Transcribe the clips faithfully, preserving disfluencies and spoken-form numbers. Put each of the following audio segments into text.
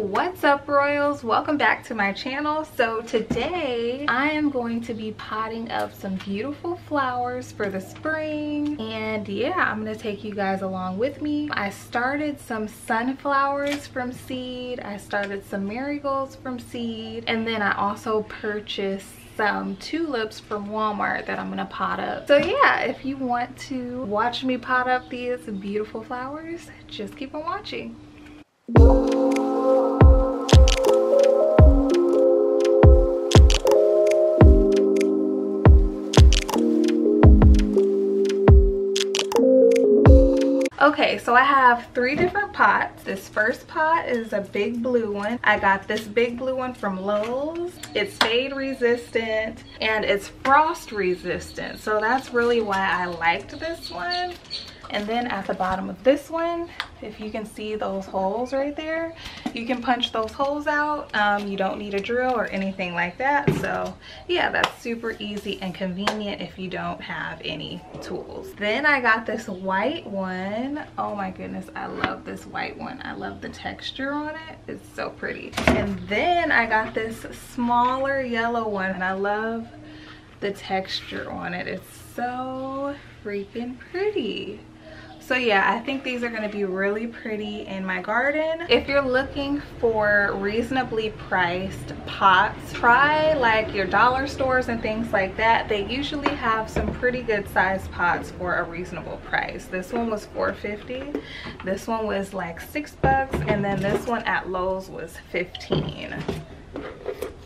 What's up, Royals? Welcome back to my channel. So today I am going to be potting up some beautiful flowers for the spring, and yeah, I'm gonna take you guys along with me. I started some sunflowers from seed, I started some marigolds from seed, and then I also purchased some tulips from Walmart that I'm gonna pot up. So yeah, if you want to watch me pot up these beautiful flowers, just keep on watching. Okay, so I have three different pots. This first pot is a big blue one. I got this big blue one from Lowe's. It's fade resistant and it's frost resistant, so that's really why I liked this one. And then at the bottom of this one, if you can see those holes right there, you can punch those holes out. Um, you don't need a drill or anything like that. So yeah, that's super easy and convenient if you don't have any tools. Then I got this white one. Oh my goodness, I love this white one. I love the texture on it. It's so pretty. And then I got this smaller yellow one, and I love the texture on it. It's so freaking pretty. So yeah, I think these are gonna be really pretty in my garden. If you're looking for reasonably priced pots, try like your dollar stores and things like that. They usually have some pretty good sized pots for a reasonable price. This one was four fifty, this one was like six bucks, and then this one at Lowe's was fifteen.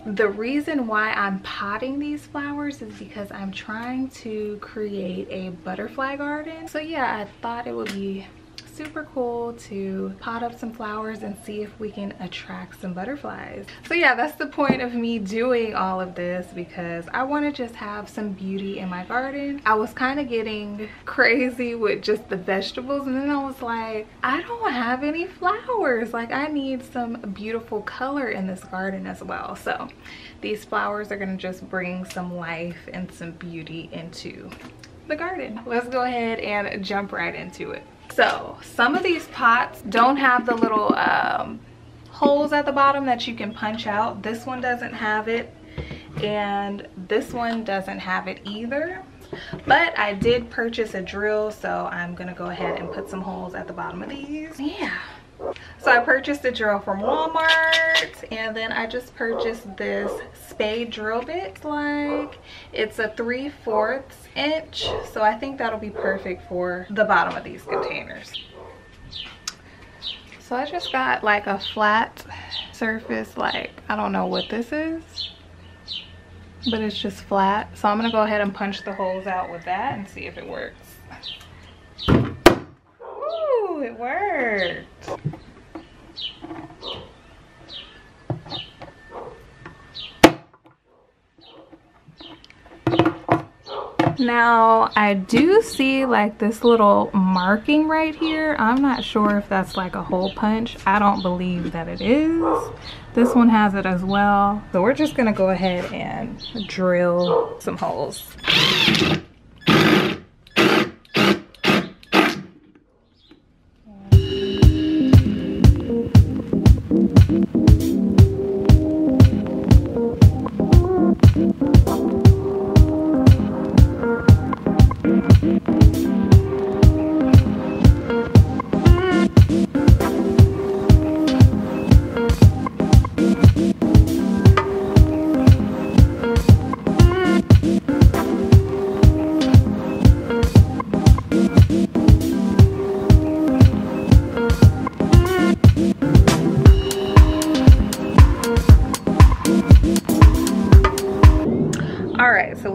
The reason why I'm potting these flowers is because I'm trying to create a butterfly garden. So yeah, I thought it would be super cool to pot up some flowers and see if we can attract some butterflies. So yeah, that's the point of me doing all of this, because I want to just have some beauty in my garden. I was kind of getting crazy with just the vegetables, and then I was like, I don't have any flowers. Like, I need some beautiful color in this garden as well. So these flowers are going to just bring some life and some beauty into the garden. Let's go ahead and jump right into it. So some of these pots don't have the little um, holes at the bottom that you can punch out. This one doesn't have it, and this one doesn't have it either. But I did purchase a drill, so I'm gonna go ahead and put some holes at the bottom of these. Yeah. So I purchased a drill from Walmart, and then I just purchased this spade drill bit. Like, it's a three fourths inch, so I think that'll be perfect for the bottom of these containers. So I just got like a flat surface, like I don't know what this is, but it's just flat. So I'm gonna go ahead and punch the holes out with that and see if it works. Ooh, it worked. Now, I do see like this little marking right here. I'm not sure if that's like a hole punch. I don't believe that it is. This one has it as well. So we're just gonna go ahead and drill some holes.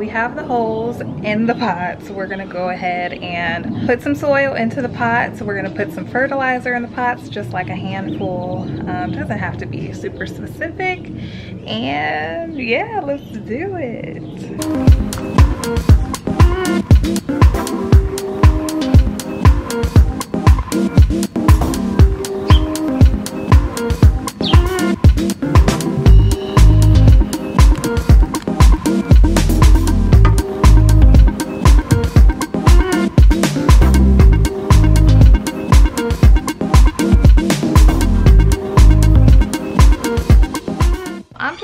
Have the holes in the pots. We're gonna go ahead and put some soil into the pots. We're gonna put some fertilizer in the pots, just like a handful. Um, doesn't have to be super specific. And yeah, let's do it.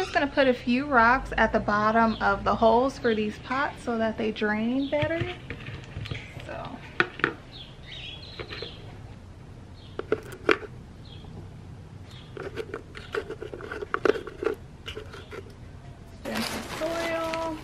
just going to put a few rocks at the bottom of the holes for these pots so that they drain better. So. Then some soil.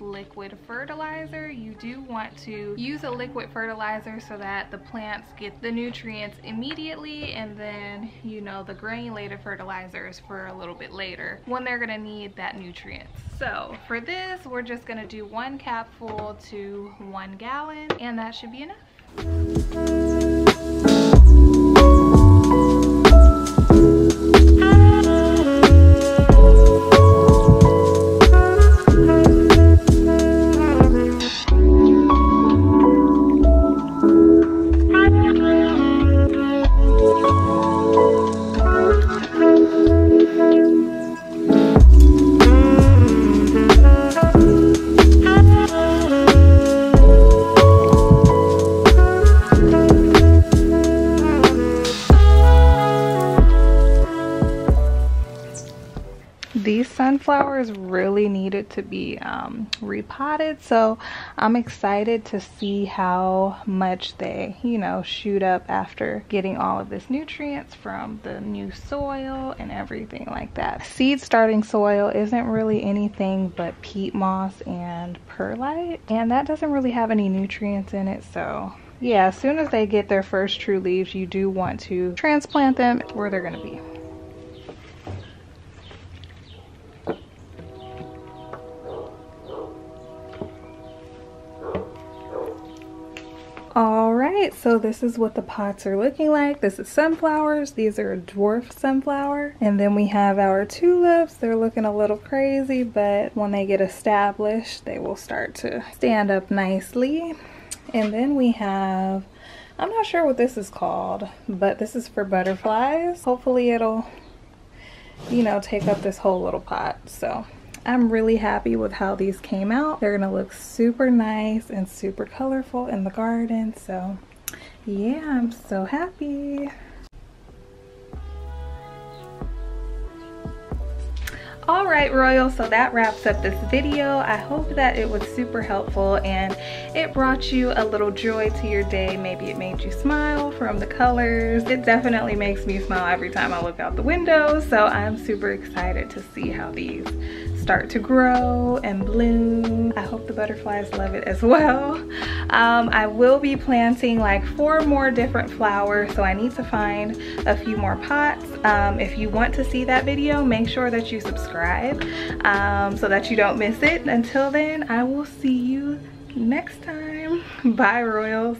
Liquid fertilizer. You do want to use a liquid fertilizer so that the plants get the nutrients immediately, and then you know the granulated fertilizers for a little bit later when they're gonna need that nutrient. So for this we're just gonna do one capful to one gallon and that should be enough. Thank you. sunflowers really needed to be um, repotted, so I'm excited to see how much they, you know, shoot up after getting all of this nutrients from the new soil and everything like that. Seed starting soil isn't really anything but peat moss and perlite, and that doesn't really have any nutrients in it, so yeah, as soon as they get their first true leaves, you do want to transplant them where they're going to be. Alright, so this is what the pots are looking like. This is sunflowers. These are a dwarf sunflower. And then we have our tulips. They're looking a little crazy, but when they get established, they will start to stand up nicely. And then we have, I'm not sure what this is called, but this is for butterflies. Hopefully it'll, you know, take up this whole little pot. So I'm really happy with how these came out. They're gonna look super nice and super colorful in the garden. So yeah, I'm so happy. All right, Royal, so that wraps up this video. I hope that it was super helpful and it brought you a little joy to your day. Maybe it made you smile from the colors. It definitely makes me smile every time I look out the window. So I'm super excited to see how these start to grow and bloom. I hope the butterflies love it as well. Um, I will be planting like four more different flowers, so I need to find a few more pots. Um, if you want to see that video, make sure that you subscribe um, so that you don't miss it. Until then, I will see you next time. Bye, Royals.